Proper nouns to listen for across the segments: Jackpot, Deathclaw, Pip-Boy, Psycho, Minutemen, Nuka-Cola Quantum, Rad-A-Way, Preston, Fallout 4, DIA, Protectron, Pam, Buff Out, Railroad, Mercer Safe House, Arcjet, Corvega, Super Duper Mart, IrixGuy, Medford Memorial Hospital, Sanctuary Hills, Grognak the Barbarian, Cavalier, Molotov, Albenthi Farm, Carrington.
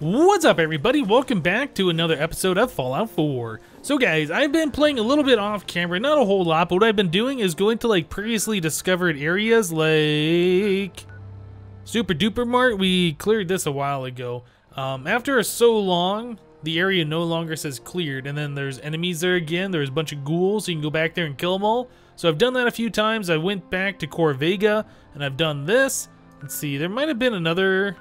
What's up, everybody? Welcome back to another episode of Fallout 4. So guys, I've been playing a little bit off camera, not a whole lot, but what I've been doing is going to like previously discovered areas like Super Duper Mart. We cleared this a while ago. After so long, the area no longer says cleared, and then there's enemies there again. There's a bunch of ghouls, so you can go back there and kill them all. So I've done that a few times. I went back to Corvega, and I've done this. Let's see, there might have been another...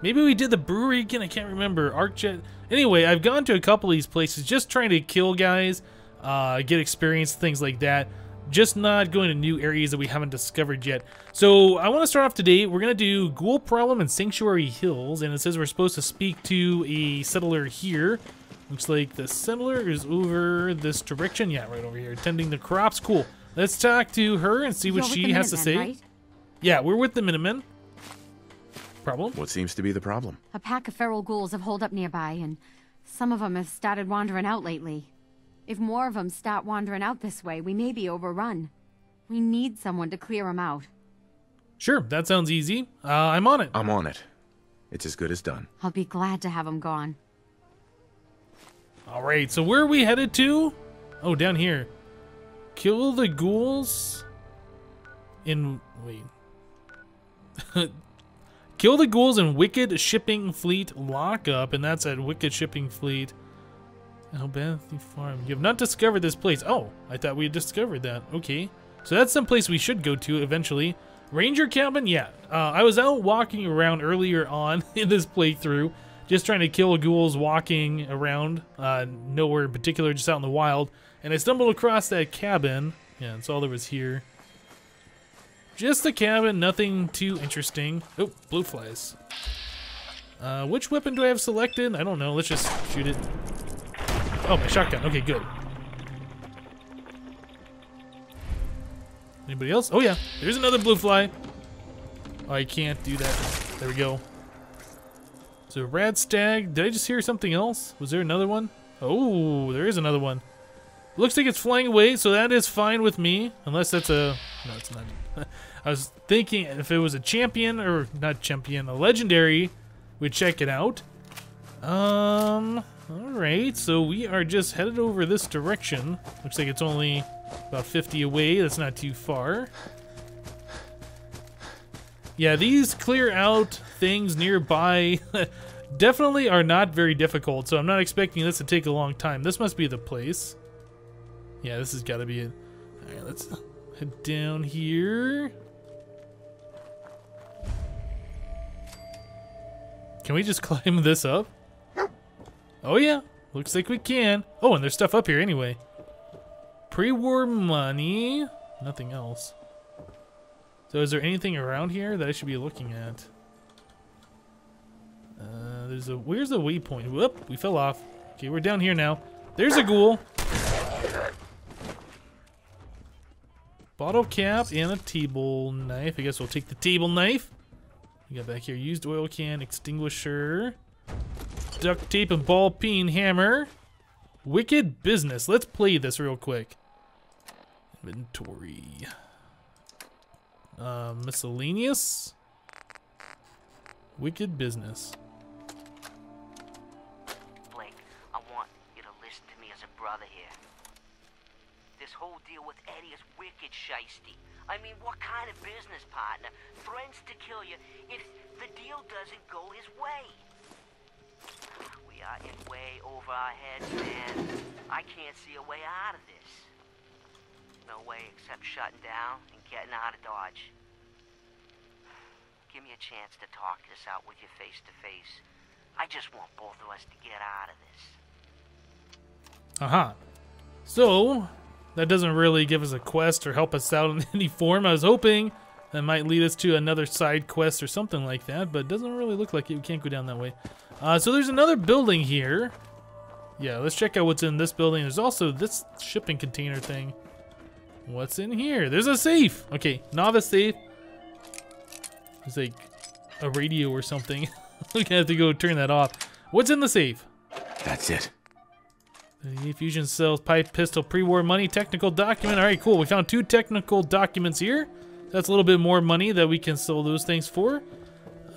Maybe we did the brewery again, I can't remember. Arcjet. Anyway, I've gone to a couple of these places just trying to kill guys, get experience, things like that. Just not going to new areas that we haven't discovered yet. So I want to start off today. We're going to do Ghoul Problem in Sanctuary Hills, and it says we're supposed to speak to a settler here. Looks like the settler is over this direction. Yeah, right over here, tending the crops. Cool. Let's talk to her and see what she has to say. Right? Yeah, we're with the Minutemen. Problem? What seems to be the problem? A pack of feral ghouls have holed up nearby, and some of them have started wandering out lately. If more of them start wandering out this way, we may be overrun. We need someone to clear them out. Sure, that sounds easy. I'm on it. I'm on it. It's as good as done. I'll be glad to have them gone. Alright, so where are we headed to? Oh, down here. Kill the ghouls in... wait. Kill the ghouls in Wicked Shipping Fleet Lockup, and that's at Wicked Shipping Fleet. Albenthi Farm. You have not discovered this place. Oh, I thought we had discovered that. Okay. So that's some place we should go to eventually. Ranger Cabin? Yeah. I was out walking around earlier on in this playthrough, just trying to kill ghouls walking around, nowhere in particular, just out in the wild. And I stumbled across that cabin. Yeah, that's all there was here. Just the cabin, nothing too interesting. Oh, blue flies. Which weapon do I have selected? I don't know, let's just shoot it. Oh, my shotgun, okay, good. Anybody else? Oh yeah, there's another blue fly. Oh, I can't do that, there we go. So rad stag, did I just hear something else? Was there another one? Oh, there is another one. Looks like it's flying away, so that is fine with me. Unless that's a... No, it's not. I was thinking if it was a champion, or not champion, a legendary, we'd check it out. Alright, so we are just headed over this direction. Looks like it's only about 50 away. That's not too far. Yeah, these clear out things nearby definitely are not very difficult, so I'm not expecting this to take a long time. This must be the place. Yeah, this has got to be it. Alright, let's head down here. Can we just climb this up? Oh yeah, looks like we can. Oh, and there's stuff up here anyway. Pre-war money. Nothing else. So is there anything around here that I should be looking at? Where's the waypoint? Whoop, we fell off. Okay, we're down here now. There's a ghoul. Bottle cap and a table knife. I guess we'll take the table knife. We got back here used oil can, extinguisher, duct tape and ball peen hammer. Wicked business. Let's play this real quick. Inventory. Miscellaneous. Wicked business. Blake, I want you to listen to me as a brother here. This whole deal with Eddie is wicked shisty. I mean, what kind of business partner threatens to kill you if the deal doesn't go his way? We are in way over our heads, man. I can't see a way out of this. No way except shutting down and getting out of Dodge. Give me a chance to talk this out with you face to face. I just want both of us to get out of this. Uh-huh. So... that doesn't really give us a quest or help us out in any form. I was hoping that might lead us to another side quest or something like that, but it doesn't really look like it. We can't go down that way. So there's another building here. Yeah, let's check out what's in this building. There's also this shipping container thing. What's in here? There's a safe. Okay, novice safe. It's like a radio or something. We're gonna have to go turn that off. What's in the safe? That's it. The fusion cells, pipe, pistol, pre-war money, technical document. Alright, cool. We found two technical documents here. That's a little bit more money that we can sell those things for.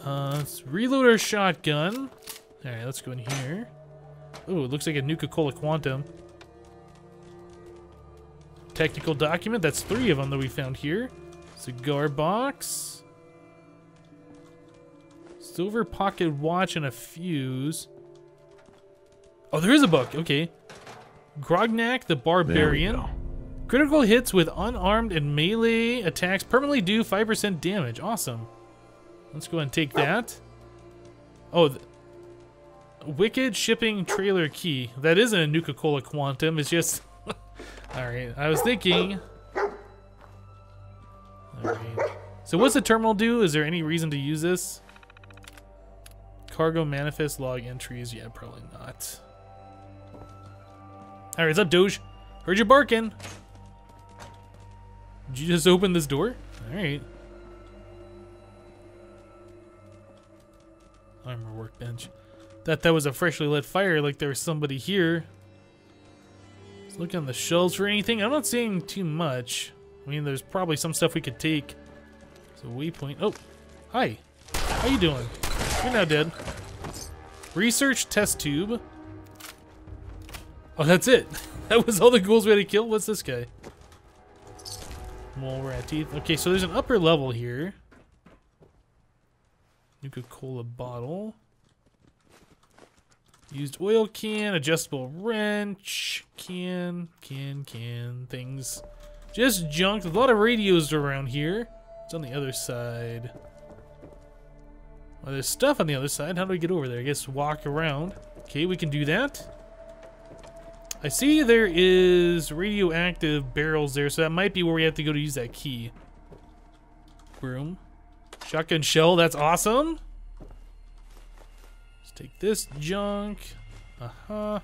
Let's reload our shotgun. Alright, let's go in here. Ooh, it looks like a Nuka-Cola Quantum. Technical document. That's 3 of them that we found here. Cigar box. Silver pocket watch and a fuse. Oh, there is a book. Okay. Grognak the Barbarian. Critical hits with unarmed and melee attacks permanently do 5% damage. Awesome. Let's go ahead and take that. Oh, Wicked Shipping Trailer Key. That isn't a Nuka-Cola Quantum. It's just... Alright, I was thinking... Alright. So what's the terminal do? Is there any reason to use this? Cargo manifest log entries. Yeah, probably not. Alright, what's up, Doge? Heard you barking. Did you just open this door? Alright. Armor workbench. That was a freshly lit fire, like there was somebody here. Let's look on the shelves for anything. I'm not seeing too much. I mean, there's probably some stuff we could take. So waypoint. Oh, hi. How you doing? You're now dead. Research test tube. Oh, that's it. That was all the ghouls we had to kill. What's this guy? Mole rat teeth. Okay, so there's an upper level here. Nuka-Cola bottle. Used oil can, adjustable wrench, can, things. Just junk. There's a lot of radios around here. It's on the other side. Well, there's stuff on the other side. How do we get over there? I guess walk around. Okay, we can do that. I see there is radioactive barrels there, so that might be where we have to go to use that key. Broom. Shotgun shell, that's awesome. Let's take this junk. Uh-huh.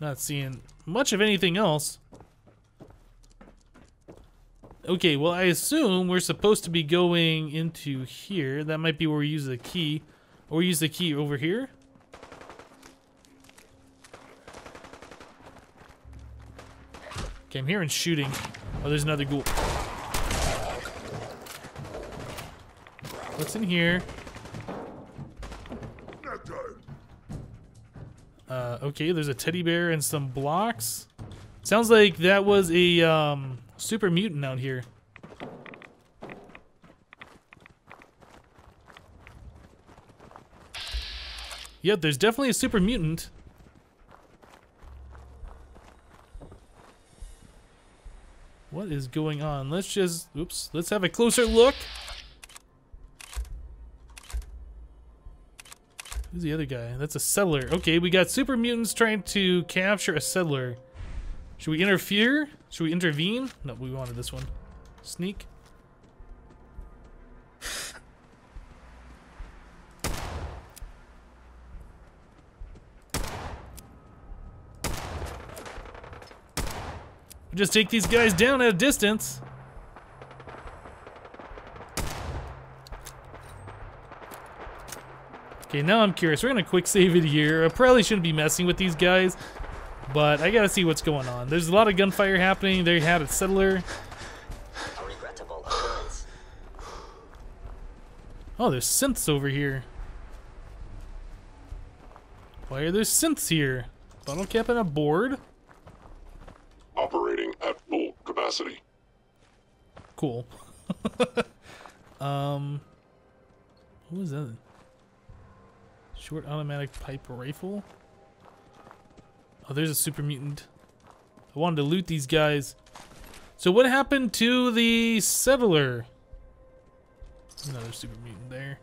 Not seeing much of anything else. Okay, well, I assume we're supposed to be going into here. That might be where we use the key. Or we use the key over here. Okay, I'm hearing shooting. Oh, there's another ghoul. What's in here? Okay, there's a teddy bear and some blocks. Sounds like that was a super mutant out here. Yep, there's definitely a super mutant. What is going on? Let's just, oops, let's have a closer look. Who's the other guy? That's a settler. Okay, we got super mutants trying to capture a settler. Should we interfere? Should we intervene? No, we wanted this one. Sneak. We'll just take these guys down at a distance. Okay, now I'm curious. We're gonna quick save it here. I probably shouldn't be messing with these guys, but I gotta see what's going on. There's a lot of gunfire happening. They had a settler. A regrettable occurrence. Oh, there's synths over here. Why are there synths here? Bottle cap and a board. Operating at full capacity. Cool. What was that? Short automatic pipe rifle. Oh, there's a super mutant. I wanted to loot these guys. So what happened to the settler? Another super mutant there.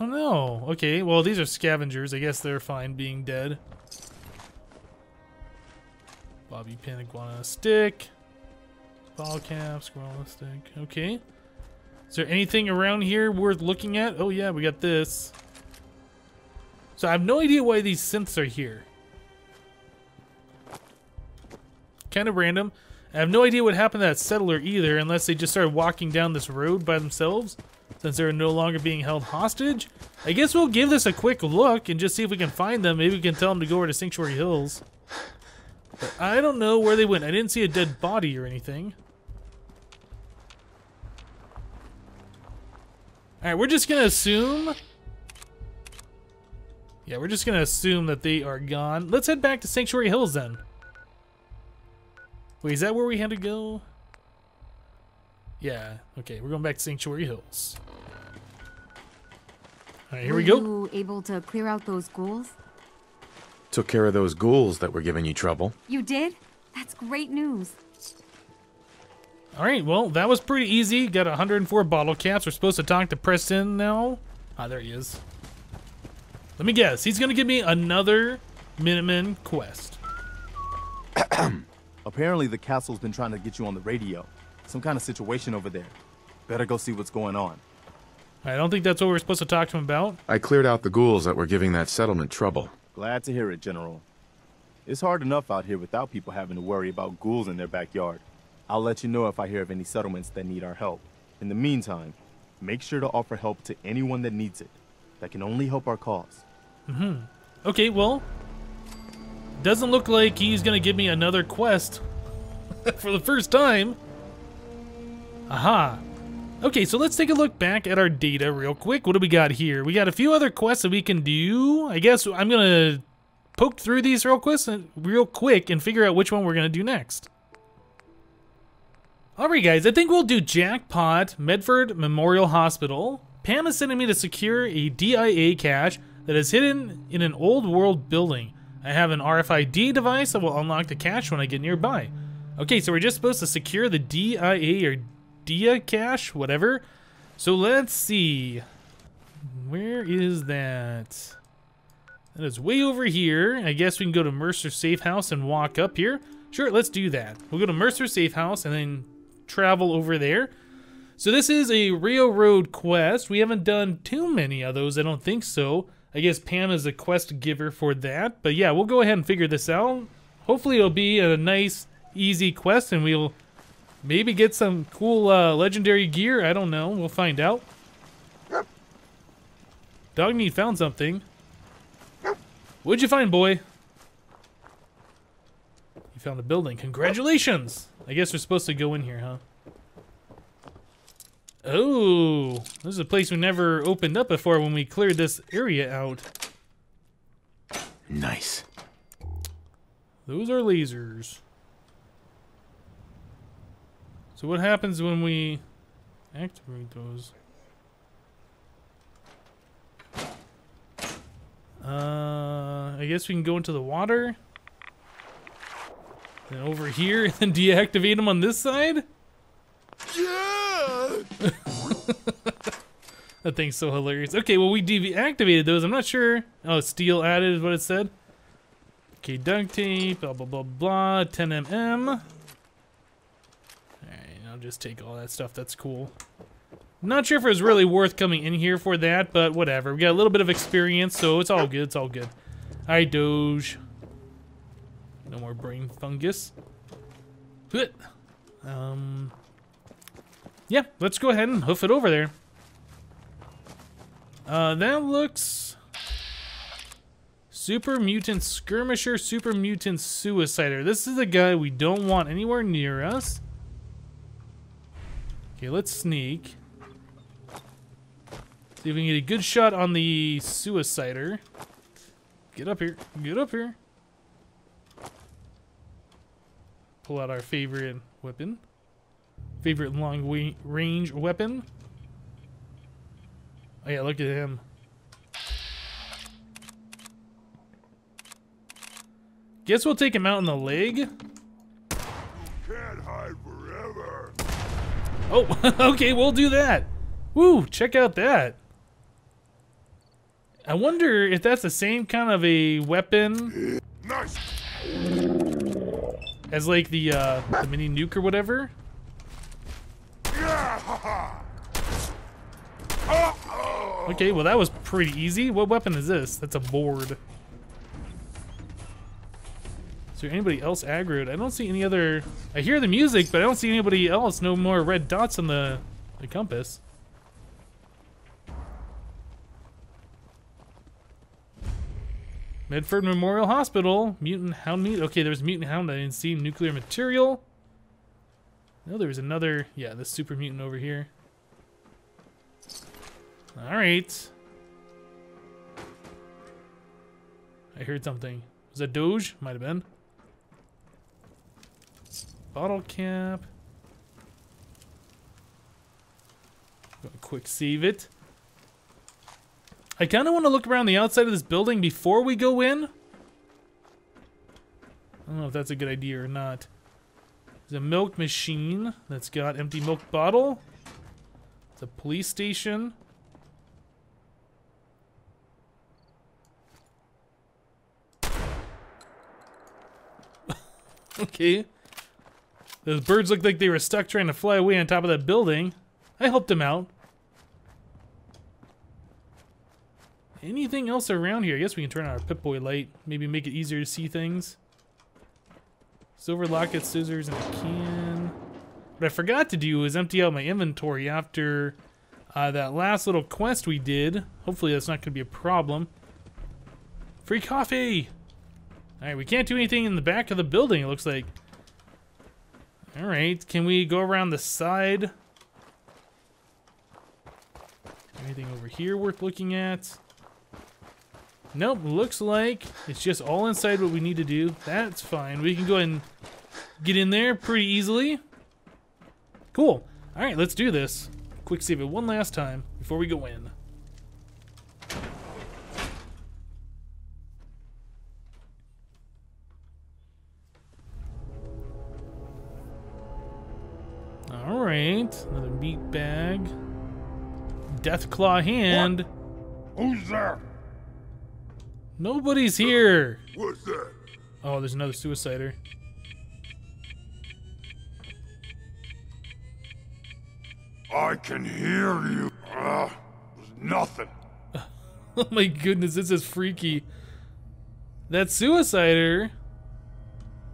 Oh no. Okay, well these are scavengers. I guess they're fine being dead. Bobby pin, iguana stick. Ball cap, squirrel stick. Okay. Is there anything around here worth looking at? Oh yeah, we got this. So I have no idea why these synths are here. Kind of random. I have no idea what happened to that settler either, unless they just started walking down this road by themselves, since they're no longer being held hostage. I guess we'll give this a quick look and just see if we can find them. Maybe we can tell them to go over to Sanctuary Hills. I don't know where they went. I didn't see a dead body or anything. Alright, we're just gonna assume... Yeah, we're just gonna assume that they are gone. Let's head back to Sanctuary Hills then. Wait, is that where we had to go? Yeah, okay, we're going back to Sanctuary Hills. Alright, here we go. Were you able to clear out those ghouls? Took care of those ghouls that were giving you trouble. You did? That's great news. Alright, well, that was pretty easy. Got 104 bottle caps. We're supposed to talk to Preston now. Ah, there he is. Let me guess. He's going to give me another Minutemen quest. Apparently the castle's been trying to get you on the radio. Some kind of situation over there. Better go see what's going on. I don't think that's what we're supposed to talk to him about. I cleared out the ghouls that were giving that settlement trouble. Glad to hear it, General. It's hard enough out here without people having to worry about ghouls in their backyard. I'll let you know if I hear of any settlements that need our help. In the meantime, make sure to offer help to anyone that needs it. That can only help our cause. Mm-hmm. Okay, well, doesn't look like he's gonna give me another quest for the first time. Aha. Okay, so let's take a look back at our data real quick. What do we got here? We got a few other quests that we can do. I guess I'm gonna poke through these real quick and figure out which one we're gonna do next. Alright guys, I think we'll do Jackpot, Medford Memorial Hospital. Pam is sending me to secure a DIA cache that is hidden in an old world building. I have an RFID device that will unlock the cache when I get nearby. Okay, so we're just supposed to secure the DIA or DIA cache, whatever. So let's see. Where is that? That is way over here. I guess we can go to Mercer Safe House and walk up here. Sure, let's do that. We'll go to Mercer Safe House and then travel over there. So this is a Railroad quest. We haven't done too many of those, I don't think so. I guess Pam is a quest giver for that. But yeah, we'll go ahead and figure this out. Hopefully it'll be a nice, easy quest and we'll maybe get some cool legendary gear. I don't know. We'll find out. Dogmeat found something. What'd you find, boy? You found a building. Congratulations! I guess we're supposed to go in here, huh? Oh, this is a place we never opened up before when we cleared this area out. Nice. Those are lasers. So what happens when we activate those? I guess we can go into the water. Then over here and then deactivate them on this side? Yeah! That thing's so hilarious. Okay, well we deactivated those. I'm not sure. Oh, steel added is what it said. Okay, duct tape, blah, blah, blah, blah, 10mm. Just take all that stuff. That's cool. Not sure if it was really worth coming in here for that, but whatever. We got a little bit of experience, so it's all good. It's all good. Alright, Doge. No more brain fungus. Good. Yeah, let's go ahead and hoof it over there. That looks... Super Mutant Skirmisher, Super Mutant Suicider. This is the guy we don't want anywhere near us. Okay, let's sneak. See if we can get a good shot on the suicider. Get up here. Get up here. Pull out our favorite weapon. Favorite long range weapon. Oh yeah, look at him. Guess we'll take him out in the leg. You can't hide forever. Oh, okay, we'll do that. Woo, check out that. I wonder if that's the same kind of a weapon nice. As like the mini nuke or whatever. Okay, well that was pretty easy. What weapon is this? That's a board. Is there anybody else aggroed? I don't see any other... I hear the music, but I don't see anybody else. No more red dots on the compass. Medford Memorial Hospital. Mutant Hound Meat. Okay, there was Mutant Hound I didn't see. Nuclear material. No, there was another. Yeah, this super mutant over here. Alright. I heard something. Was that Doge? Might have been. Bottle cap. Quick save it. I kind of want to look around the outside of this building before we go in. I don't know if that's a good idea or not. There's a milk machine that's got empty milk bottle. It's a police station. Okay. Those birds looked like they were stuck trying to fly away on top of that building. I helped them out. Anything else around here? I guess we can turn on our Pip-Boy light. Maybe make it easier to see things. Silver locket, scissors, and a can. What I forgot to do is empty out my inventory after that last little quest we did. Hopefully that's not going to be a problem. Free coffee! Alright, we can't do anything in the back of the building, it looks like. Alright, can we go around the side? Anything over here worth looking at? Nope, looks like it's just all inside what we need to do. That's fine. We can go ahead and get in there pretty easily. Cool. Alright, let's do this. Quick save it one last time before we go in. Alright, another meat bag. Deathclaw hand. What? Who's there? Nobody's here. What's that? Oh, there's another suicider. I can hear you. There's nothing. Oh my goodness, this is freaky. That suicider.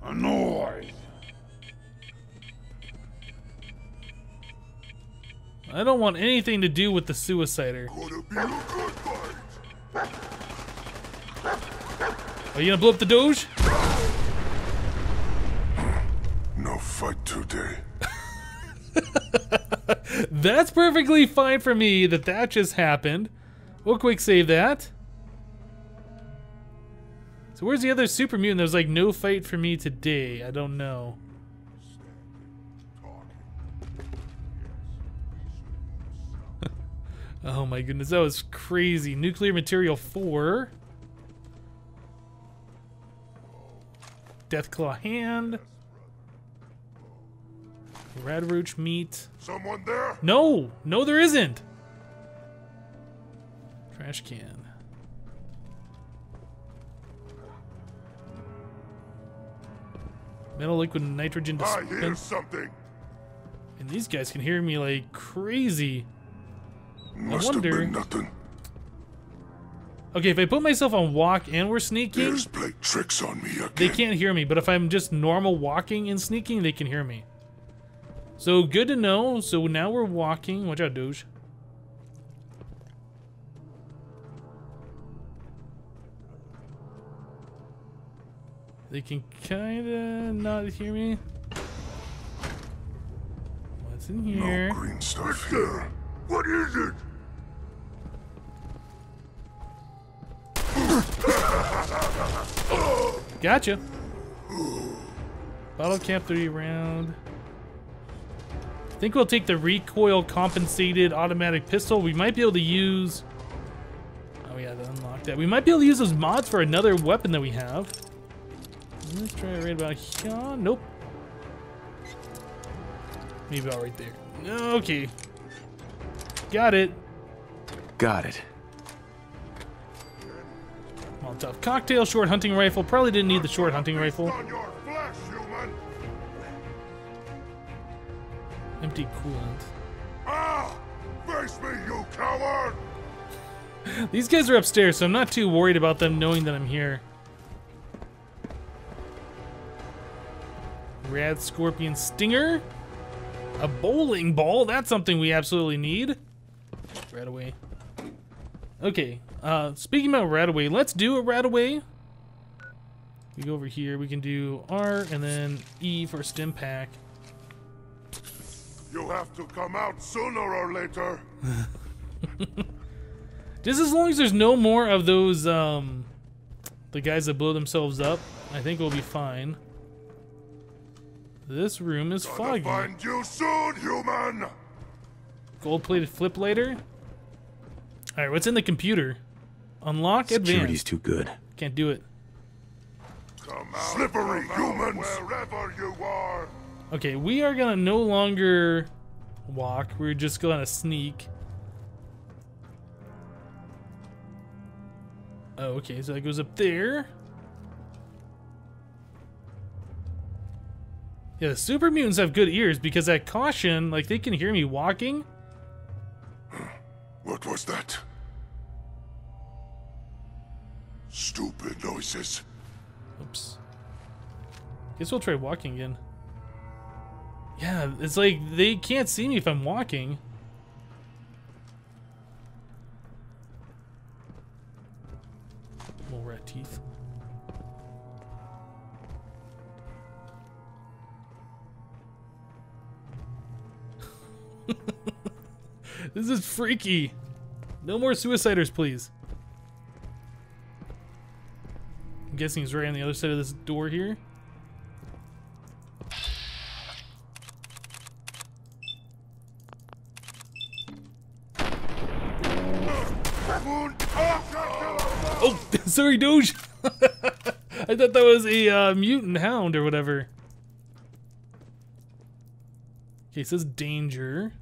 A noise. I don't want anything to do with the suicider. Gonna be a good fight. Are you gonna blow up the Doge? No fight today. That's perfectly fine for me that just happened. We'll quick save that. So where's the other super mutant? There's like no fight for me today. I don't know. Oh my goodness, that was crazy. Nuclear material 4. Deathclaw hand. Radroach meat. Someone there? No! No, there isn't! Trash can. Metal liquid nitrogen dispense. I hear something! And these guys can hear me like crazy. Must I wonder... have been nothing. Okay, if I put myself on walk and we're sneaking, there's played tricks on me again. They can't hear me, but if I'm just normal walking and sneaking, they can hear me. So good to know. So now we're walking. Watch out, Doge. They can kinda not hear me. What's in here? No green stuff here. What is it? Gotcha. Bottle cap 3 round. I think we'll take the recoil compensated automatic pistol. We might be able to use... Oh yeah, to unlock that. We might be able to use those mods for another weapon that we have. Let's try it right about here. Nope. Maybe about right there. Okay. Got it. Got it. Molotov cocktail, short hunting rifle. Probably didn't need the short hunting rifle. Empty coolant. Ah! Face me, you coward! These guys are upstairs, so I'm not too worried about them knowing that I'm here. Rad scorpion stinger. A bowling ball. That's something we absolutely need. Rad-A-Way. Okay. Speaking about Rad-A-Way, let's do a Rad-A-Way. We go over here, we can do R and then E for Stimpak. You have to come out sooner or later. Just as long as there's no more of those, the guys that blow themselves up, I think we'll be fine. This room is foggy. Find you soon, human. Gold-plated flip later. All right, what's in the computer? Unlock advanced. Security's too good. Can't do it. Come out, slippery humans, wherever you are. Okay, we are gonna no longer walk. We're just gonna sneak. Oh, okay, so that goes up there. Yeah, the super mutants have good ears because at caution, like, they can hear me walking. What was that? Stupid noises. Oops. Guess we'll try walking again. Yeah, it's like they can't see me if I'm walking. More rat teeth. This is freaky. No more suiciders, please. I'm guessing he's right on the other side of this door here. Oh, sorry, Doge. I thought that was a mutant hound or whatever. Okay, it says danger.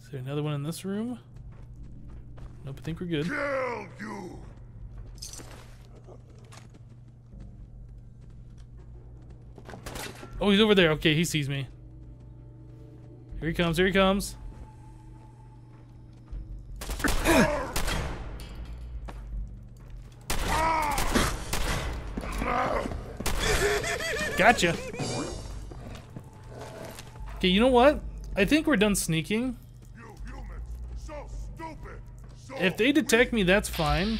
Is there another one in this room? Nope, I think we're good. Kill you. Oh, he's over there. Okay, he sees me. Here he comes, here he comes. Gotcha. Okay, you know what? I think we're done sneaking. You humans, so stupid, so if they detect me, that's fine.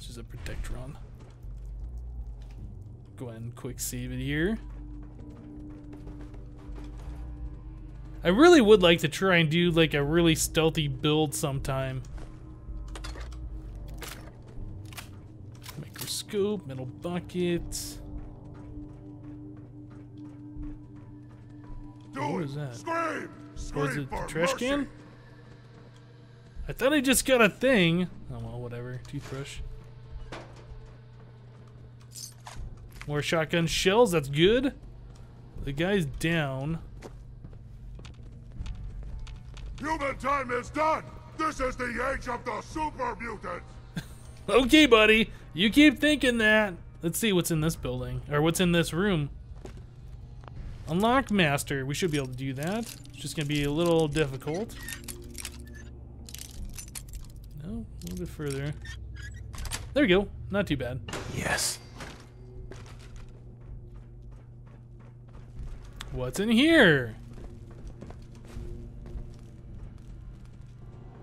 This is a Protectron. Go ahead and quick save it here. I really would like to try and do like a really stealthy build sometime. Microscope, metal bucket. What is that? Scream! Scream, was it the trash can? I thought I just got a thing. Oh well, whatever. Toothbrush. More shotgun shells. That's good. The guy's down. Human time is done. This is the age of the super mutants. Okay, buddy. You keep thinking that. Let's see what's in this building or what's in this room. Unlock master. We should be able to do that. It's just gonna be a little difficult. No, a little bit further. There we go. Not too bad. Yes. What's in here?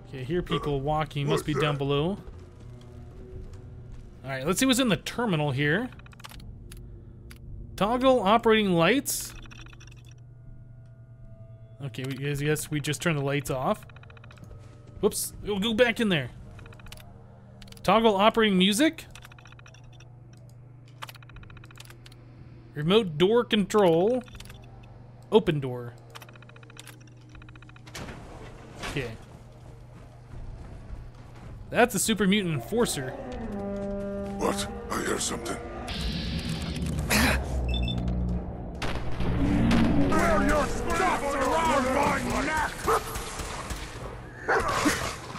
Okay, I hear people walking. Must be down below. All right, let's see what's in the terminal here. Toggle operating lights. Okay, yes, we just turned the lights off. Whoops, we'll go back in there. Toggle operating music. Remote door control. Open door. Okay. That's a super mutant enforcer. What? I hear something.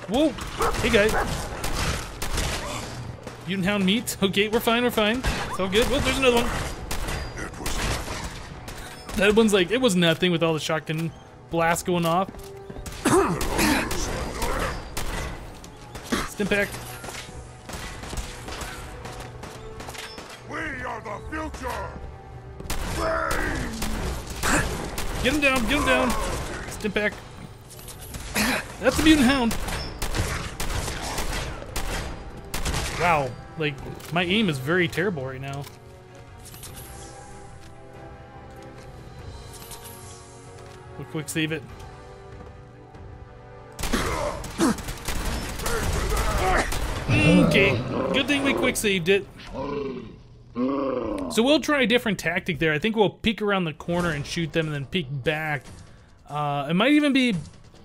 Whoa! Hey guy. Mutant hound meat. Okay, we're fine, we're fine. It's all good. Whoa, there's another one. It was nothing. That one's like, it was nothing with all the shotgun blasts going off. Stimpak. We are the future. Get him down, get him down. Stimpak. That's a mutant hound. Wow, Like, my aim is very terrible right now. We'll quick save it. Okay, good thing we quick saved it. So we'll try a different tactic there. I think we'll peek around the corner and shoot them and then peek back. It might even be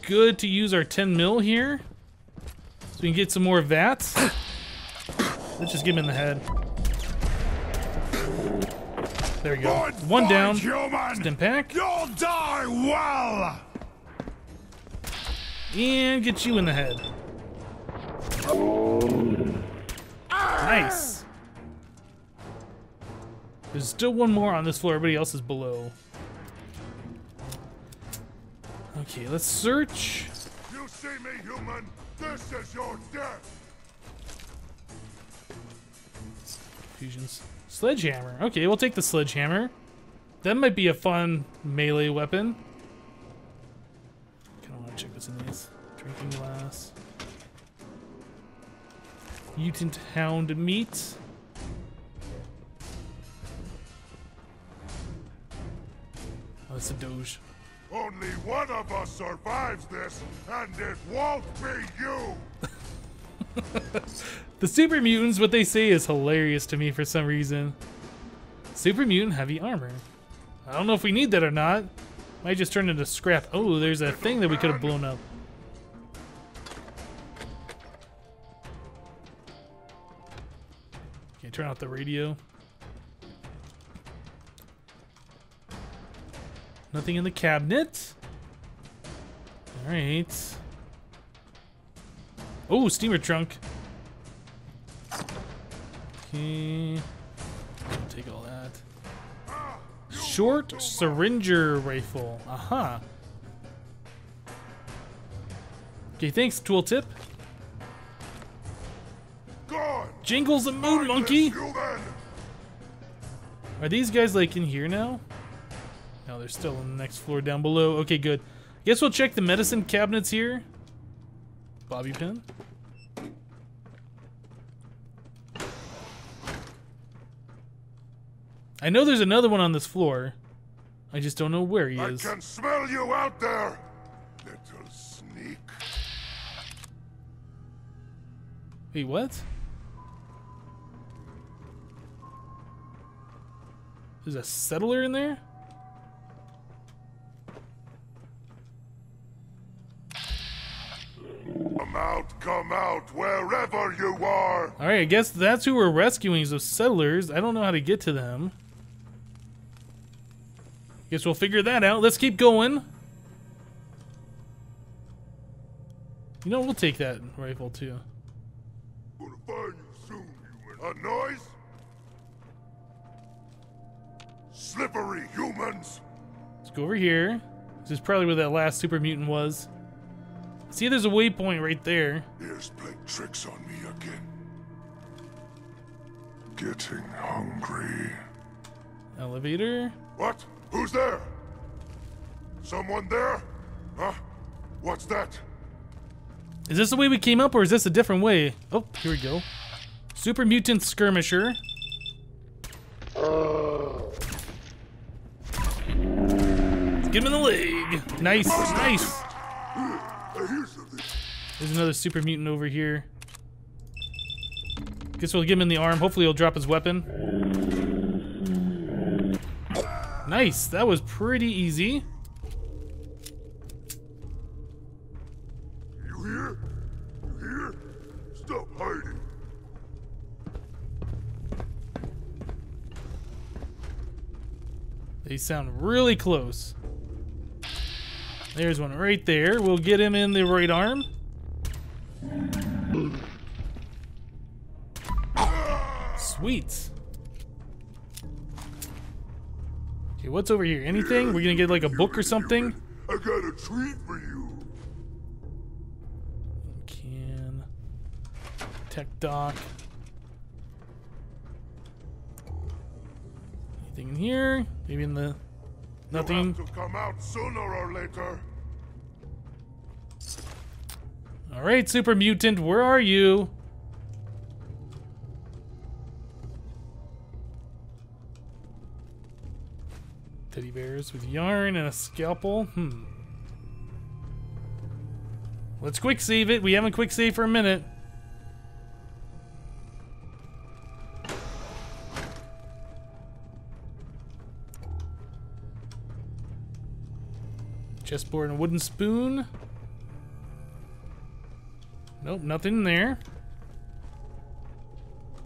good to use our 10 mil here. So we can get some more VATs. Let's just get him in the head. There we go. One down. Stimpak. You'll die well. And get you in the head. Nice. There's still one more on this floor. Everybody else is below. Okay, let's search. You see me, human? This is your death. Fusions. Sledgehammer. Okay, we'll take the sledgehammer. That might be a fun melee weapon. Kind of want to check what's in these. Drinking glass. Mutant hound meat. Oh, it's a doge. Only one of us survives this, and it won't be you. The super mutants, what they say is hilarious to me for some reason. Super mutant heavy armor. I don't know if we need that or not. Might just turn into scrap. Oh, there's a thing that we could have blown up. Okay, turn off the radio. Nothing in the cabinet. All right. Oh, steamer trunk. Okay. I'll take all that. Short syringer rifle. Aha. Okay, thanks, tooltip. Jingles and moon monkey. Are these guys like in here now? No, they're still on the next floor down below. Okay, good. Guess we'll check the medicine cabinets here. Bobby pin. I know there's another one on this floor. I just don't know where he is. I can smell you out there, little sneak. Wait, what? There's a settler in there? Come out wherever you are. All right, I guess that's who we're rescuing, is those settlers. I don't know how to get to them. Guess we'll figure that out. Let's keep going. You know, we'll take that rifle too. Gonna find you soon, human. A noise? Slippery humans. Let's go over here. This is probably where that last super mutant was. See, there's a waypoint right there. Here's playing tricks on me again. Getting hungry. Elevator. What? Who's there? Someone there? Huh? What's that? Is this the way we came up, or is this a different way? Oh, here we go. Super mutant skirmisher. Let's get him in the leg. Nice, nice. There's another super mutant over here. Guess we'll get him in the arm. Hopefully he'll drop his weapon. Nice. That was pretty easy. You here? You here? Stop hiding. They sound really close. There's one right there. We'll get him in the right arm. Sweet. Okay, what's over here? Anything? We're gonna get like a book or something? I got a treat for you. Can tech doc. Anything in here? Maybe in the nothing. You'll have to come out sooner or later. All right, super mutant, where are you? bears with yarn and a scalpel. Let's quick save it. We haven't quick saved for a minute. Chessboard and a wooden spoon. Nope, nothing in there.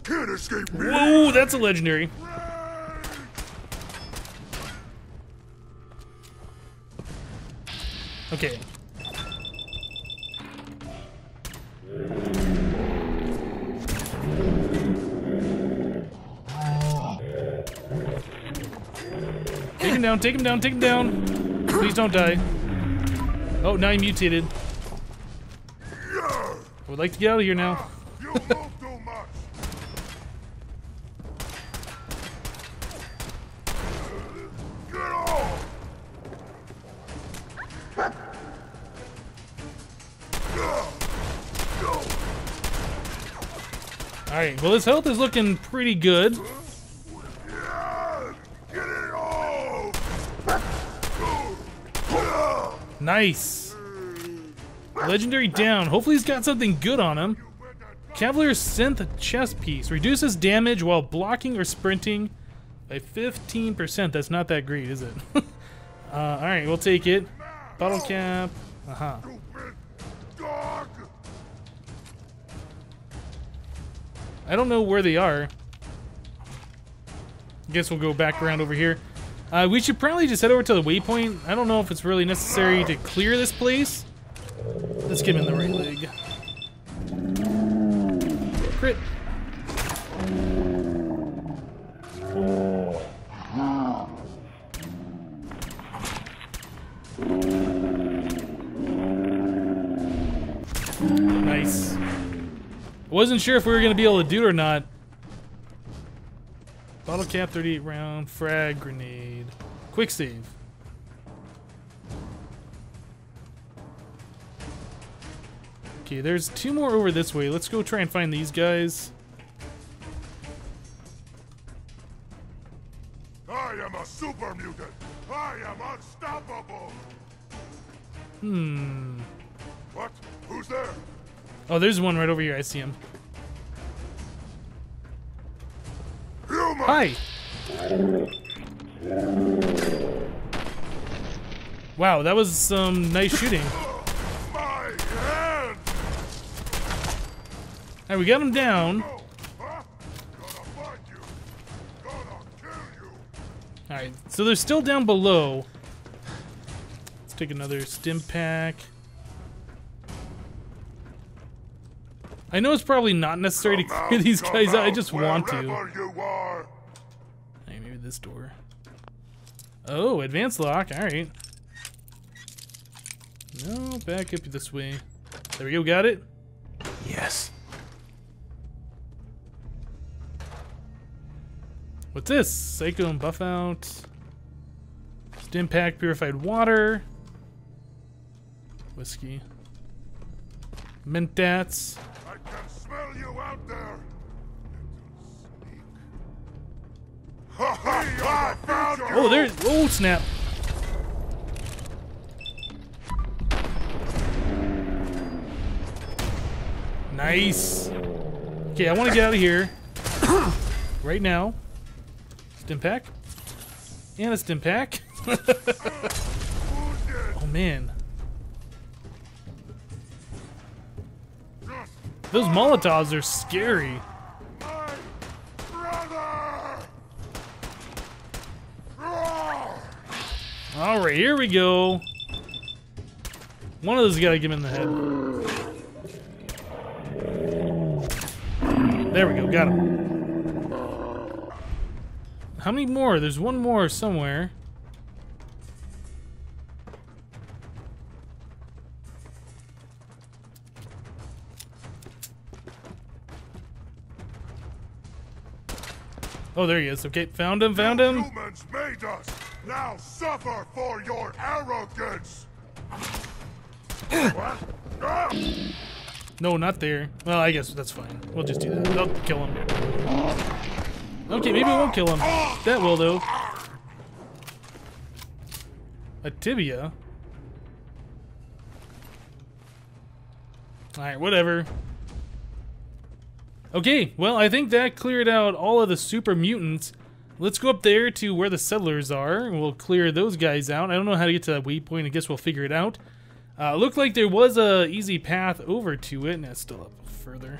Can't escape me. Whoa, that's a legendary. Okay. Take him down, take him down, take him down. Please don't die. Oh, now he mutated. I would like to get out of here now. Alright, well his health is looking pretty good. Nice. Legendary down. Hopefully he's got something good on him. Cavalier Synth chess piece. Reduces damage while blocking or sprinting by 15%. That's not that great, is it? Alright, we'll take it. Bottle cap. I don't know where they are. I guess we'll go back around over here. We should probably just head over to the waypoint. I don't know if it's really necessary to clear this place. Let's get him in the right leg. Crit. Nice. I wasn't sure if we were going to be able to do it or not. Bottle cap, 38 round, frag grenade. Quick save. Okay, there's two more over this way. Let's go try and find these guys. I am a super mutant. I am unstoppable. What? Who's there? Oh, there's one right over here. I see him. Hi! Wow, that was some nice shooting. Alright, we got him down. Alright, so they're still down below. Let's take another Stimpak. I know it's probably not necessary to clear these guys out, I just want to. This door. Oh, advanced lock. Alright. No, back up this way. There we go. Got it? Yes. What's this? Psycho and Buff Out. Stimpak purified water. Whiskey. Mentats. I can smell you out there. Oh, there's... Oh, snap. Nice. Okay, I want to get out of here. Right now. Stimpak. And a Stimpak. Oh, man. Those Molotovs are scary. Alright, here we go. One of those has got to get him in the head. There we go, got him. How many more? There's one more somewhere. Oh, there he is. Okay, found him, found him. Humans made us. Now suffer for your arrogance. What? Ah! No, not there. Well, I guess that's fine. We'll just do that. I'll kill him. Okay, maybe we won't kill him. That will, though. A tibia? Alright, whatever. Okay, well, I think that cleared out all of the super mutants. Let's go up there to where the settlers are. We'll clear those guys out. I don't know how to get to that waypoint. I guess we'll figure it out. Looked like there was an easy path over to it. And that's still up further.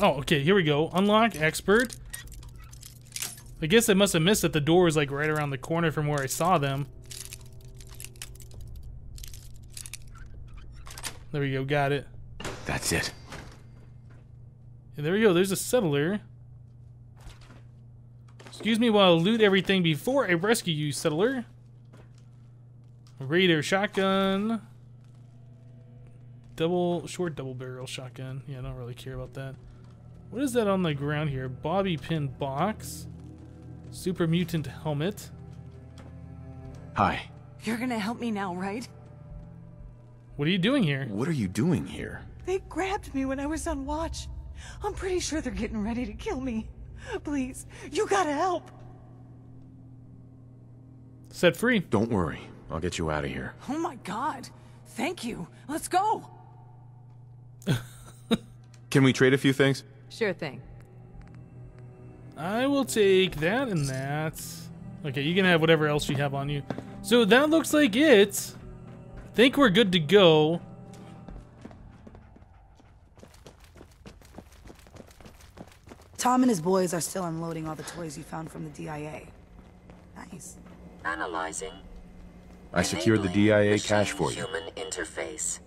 Oh, okay. Here we go. Unlock expert. I guess I must have missed that the door was like right around the corner from where I saw them. There we go, got it. That's it. And there we go, there's a settler. Excuse me while I loot everything before I rescue you, settler. Raider shotgun. Short double barrel shotgun. Yeah, I don't really care about that. What is that on the ground here? Bobby pin box. Super mutant helmet. Hi. You're gonna help me now, right? What are you doing here? What are you doing here? They grabbed me when I was on watch. I'm pretty sure they're getting ready to kill me. Please, you gotta help. Set free. Don't worry. I'll get you out of here. Oh my god. Thank you. Let's go. Can we trade a few things? Sure thing. I will take that and that. Okay, you can have whatever else you have on you. So that looks like it. Think we're good to go. Tom and his boys are still unloading all the toys you found from the DIA. Nice. Analyzing. I secured the DIA cache for you. Human interface.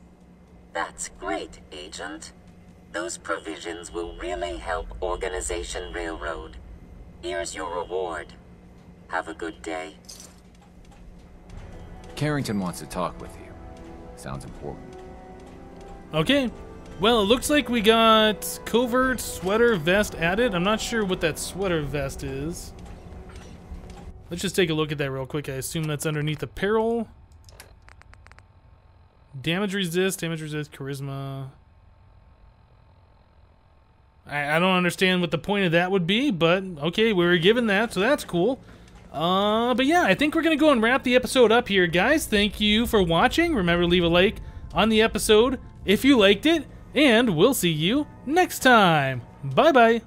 That's great, Agent. Those provisions will really help Organization Railroad. Here's your reward. Have a good day. Carrington wants to talk with you. Sounds important. Okay. Well, it looks like we got covert sweater vest added. I'm not sure what that sweater vest is. Let's just take a look at that real quick. I assume that's underneath apparel. Damage resist, charisma. I don't understand what the point of that would be, but okay, we were given that, so that's cool. But yeah, I think we're gonna go and wrap the episode up here, guys. Thank you for watching. Remember to leave a like on the episode if you liked it, and we'll see you next time. Bye bye.